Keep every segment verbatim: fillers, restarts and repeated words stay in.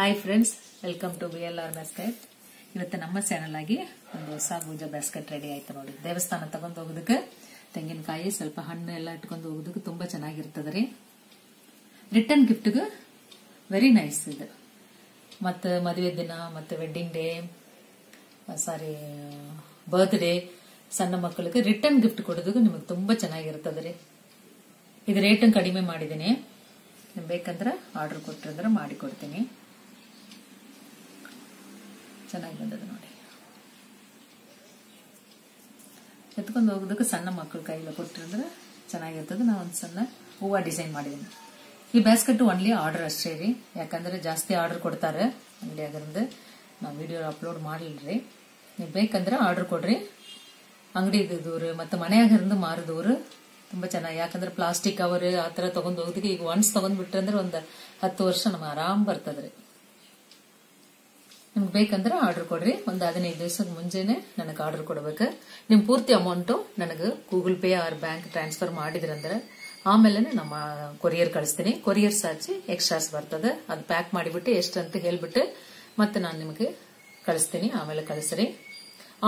Hi friends welcome to BLR basket इवत्तु नम्म channel आगे ओंदु होस गूजा बास्केट रेडी आयितु नोडि देवस्थान तगोंड होगोदक्के ತೆಂಗಿನಕಾಯಿ ಸ್ವಲ್ಪ ಹಣ್ಣು ಎಲ್ಲ ಇಟ್ಕೊಂಡು ಹೋಗೋದಕ್ಕೆ ತುಂಬಾ ಚೆನ್ನಾಗಿರುತ್ತದೆ ರೀ ರಿಟರ್ನ್ ಗಿಫ್ಟ್ ಗೆ ವೆರಿ ನೈಸ್ ಇದು ಮತ್ತೆ ಮದುವೆ ದಿನ ಮತ್ತೆ wedding day sorry birthday ಸಣ್ಣ ಮಕ್ಕಳಿಗೆ ರಿಟರ್ನ್ ಗಿಫ್ಟ್ ಕೊಡೋದಕ್ಕೆ ನಿಮಗೆ ತುಂಬಾ ಚೆನ್ನಾಗಿರುತ್ತದೆ ರೀ ಇದು ರೇಟ್ ಕಡಿಮೆ ಮಾಡಿದಿನಿ ನಿಮಗೆ ಬೇಕಂದ್ರೆ ಆರ್ಡರ್ ಕೊಟ್ಟರೆ ಮಾಡಿ ಕೊಡ್ತೀನಿ ಚೆನ್ನಾಗಿ ಬಂದಿದೆ ನೋಡಿ ಎತ್ಕೊಂಡು ಹೋಗೋದಕ್ಕೆ ಸಣ್ಣ ಮಕ್ಕಳ ಕೈಯಲ್ಲಿ ಕೊಟ್ಟಿರಂದ್ರೆ ಚೆನ್ನಾಗಿರ್ತದೆ ನಾನು ಒಂದು ಸಣ್ಣ ಹೂವ ಡಿಸೈನ್ ಮಾಡಿದೀನಿ ಈ ಬಾಸ್ಕೆಟ್ ಓನ್ಲಿ ಆರ್ಡರ್ ಅಷ್ಟೇ ರೀ ಯಾಕಂದ್ರೆ ಜಾಸ್ತಿ ಆರ್ಡರ್ ಕೊಡ್ತಾರೆ ಅಂಗಡಿ ಅದರಿಂದ ನಾನು ವಿಡಿಯೋ ಅಪ್ಲೋಡ್ ಮಾಡಲಿಲ್ಲ ನೀವು ಬೇಕಂದ್ರೆ ಆರ್ಡರ್ ಕೊಡ್ರಿ ಅಂಗಡಿದು ದೂರ ಮತ್ತೆ ಮನೆಯಾಗಿರಂದು ಮಾರಿದವರು ತುಂಬಾ ಚೆನ್ನಾಗಿ ಯಾಕಂದ್ರೆ ಪ್ಲಾಸ್ಟಿಕ್ ಕವರ್ ಆ ತರ ತಗೊಂಡ ಹೋಗೋದಕ್ಕೆ ಈಗ ಒನ್ಸ್ ತಗೊಂಡ ಬಿಟ್ರಂದ್ರೆ ಒಂದು ಹತ್ತು ವರ್ಷ ನಮಗೆ ಆರಾಮ್ ಬರ್ತದ್ರಿ ನಿಮಗೆ ಬೇಕಂದ್ರೆ ಆರ್ಡರ್ ಕೊಡ್ರಿ ಒಂದು ಹದಿನೈದು ದಿವಸದ ಮುಂಚೆನೇ ನನಗೆ ಆರ್ಡರ್ ಕೊಡಬೇಕು ನಿಮ್ಮ ಪೂರ್ತಿ ಅಮೌಂಟ್ ನನಗೆ Google Pay or bank transfer ಮಾಡಿದ್ರಂದ್ರೆ ಆಮೇಲೆ ನಮ್ಮ ಕೊರಿಯರ್ ಕಳಿಸ್ತೀನಿ ಕೊರಿಯರ್ ಚಾರ್ಜ್ ಎಕ್ಸ್ಟ್ರಾಸ್ ಬರ್ತದೆ ಅದು ಪ್ಯಾಕ್ ಮಾಡಿಬಿಟ್ಟು ಎಷ್ಟು ಅಂತ ಹೇಳಿಬಿಟ್ಟು ಮತ್ತೆ ನಾನು ನಿಮಗೆ ಕಳಿಸ್ತೀನಿ ಆಮೇಲೆ ಕಳಿಸ್ರಿ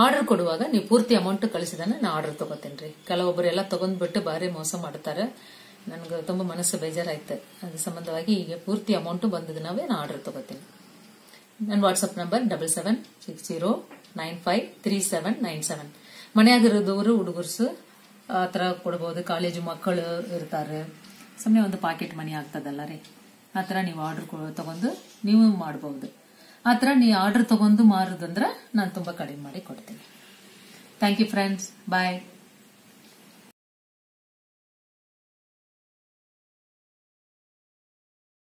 ಆರ್ಡರ್ ಕೊಡುವಾಗ ನೀವು ಪೂರ್ತಿ ಅಮೌಂಟ್ ಕಳಿಸಿದನ ನಾನು ಆರ್ಡರ್ ತಗೋತೀನಿ ರೀ ಕೆಲವೊಬ್ಬರು ಎಲ್ಲ ತಗೊಂಡ್ಬಿಟ್ಟು ಬಾರಿ ಮೋಸ ಮಾಡ್ತಾರೆ ನನಗೆ ತುಂಬಾ ಮನಸ್ಸು ಬೇಜಾರಾಯ್ತು ಅದರ ಸಂಬಂಧವಾಗಿ ಈಗ ಪೂರ್ತಿ ಅಮೌಂಟ್ ಬಂದಿದನವೇ ನಾನು ಆರ್ಡರ್ ತಗೋತೀನಿ ನನ್ನ WhatsApp number double seven six zero nine five three seven nine seven ಮನೆಯಾಗಿರೋದವರು ಹುಡುಗರ್ಸು ಆ ತರ ಕೊಡಬಹುದು ಕಾಲೇಜು ಮಕ್ಕಳು ಇರ್ತಾರೆ ಸುಮ್ಮನೆ ಒಂದು ಪಾಕೆಟ್ ಮನಿ ಆಗ್ತದಲ್ಲ ರೀ ಆ ತರ ನೀವು ಆರ್ಡರ್ ತಗೊಂಡು ನೀವು ಮಾಡಬಹುದು ಆ ತರ ನೀವು ಆರ್ಡರ್ ತಗೊಂಡು ಮಾರೋದಂದ್ರೆ ನಾನು ತುಂಬಾ ಕಡಿಮೆ ಮಾಡಿ ಕೊಡ್ತೀನಿ ಥ್ಯಾಂಕ್ ಯು ಫ್ರೆಂಡ್ಸ್ ಬಾಯ್.